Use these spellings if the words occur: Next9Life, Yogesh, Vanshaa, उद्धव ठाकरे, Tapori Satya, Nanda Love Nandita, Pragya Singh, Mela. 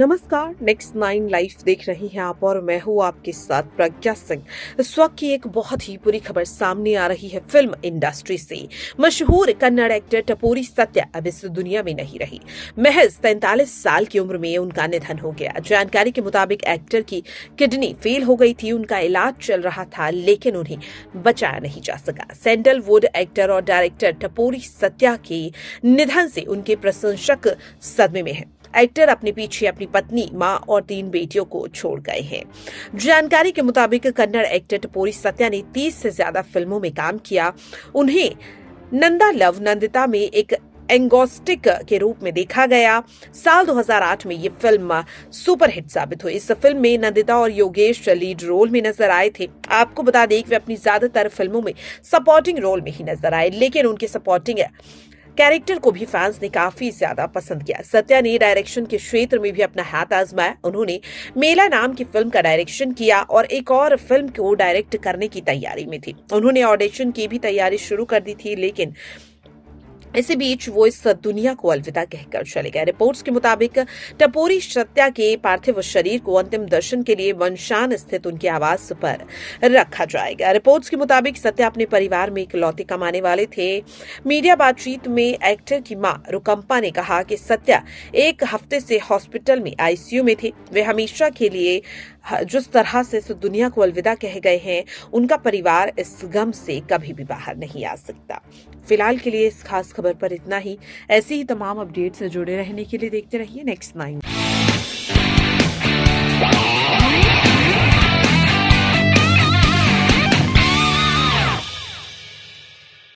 नमस्कार, next 9 life देख रही हैं आप और मैं हूँ आपके साथ प्रज्ञा सिंह। इस वक्त की एक बहुत ही बुरी खबर सामने आ रही है फिल्म इंडस्ट्री से। मशहूर कन्नड़ एक्टर टपोरी सत्या अब इस दुनिया में नहीं रही। महज 43 साल की उम्र में उनका निधन हो गया। जानकारी के मुताबिक एक्टर की किडनी फेल हो गई थी। उनका इलाज चल रहा था लेकिन उन्हें बचाया नहीं जा सका। सैंडलवुड एक्टर और डायरेक्टर टपोरी सत्या के निधन से उनके प्रशंसक सदमे में हैं। एक्टर अपने पीछे अपनी पत्नी, मां और 3 बेटियों को छोड़ गए हैं। जानकारी के मुताबिक कन्नड़ एक्टर टपोरी सत्या ने 30 से ज्यादा फिल्मों में काम किया। उन्हें नंदा लव नंदिता में एक एंगोस्टिक के रूप में देखा गया। साल 2008 में ये फिल्म सुपरहिट साबित हुई। इस फिल्म में नंदिता और योगेश लीड रोल में नजर आए थे। आपको बता दें कि वे अपनी ज्यादातर फिल्मों में सपोर्टिंग रोल में ही नजर आए, लेकिन उनके सपोर्टिंग कैरेक्टर को भी फैंस ने काफी ज्यादा पसंद किया। सत्या ने डायरेक्शन के क्षेत्र में भी अपना हाथ आजमाया। उन्होंने मेला नाम की फिल्म का डायरेक्शन किया और एक और फिल्म को डायरेक्ट करने की तैयारी में थी। उन्होंने ऑडिशन की भी तैयारी शुरू कर दी थी, लेकिन इसी बीच वो इस दुनिया को अलविदा कहकर चले गए। रिपोर्ट्स के मुताबिक टपोरी सत्या के पार्थिव शरीर को अंतिम दर्शन के लिए वंशान स्थित उनके आवास पर रखा जाएगा। रिपोर्ट्स के मुताबिक सत्या अपने परिवार में इकलौते कमाने वाले थे। मीडिया बातचीत में एक्टर की मां रुकंपा ने कहा कि सत्या एक हफ्ते से हॉस्पिटल में आईसीयू में थे। वे हमेशा के लिए जिस तरह से इस दुनिया को अलविदा कह गए हैं, उनका परिवार इस गम से कभी भी बाहर नहीं आ सकता। फिलहाल के लिए इस खास खबर पर इतना ही। ऐसी ही तमाम अपडेट से जुड़े रहने के लिए देखते रहिए नेक्स्ट 9।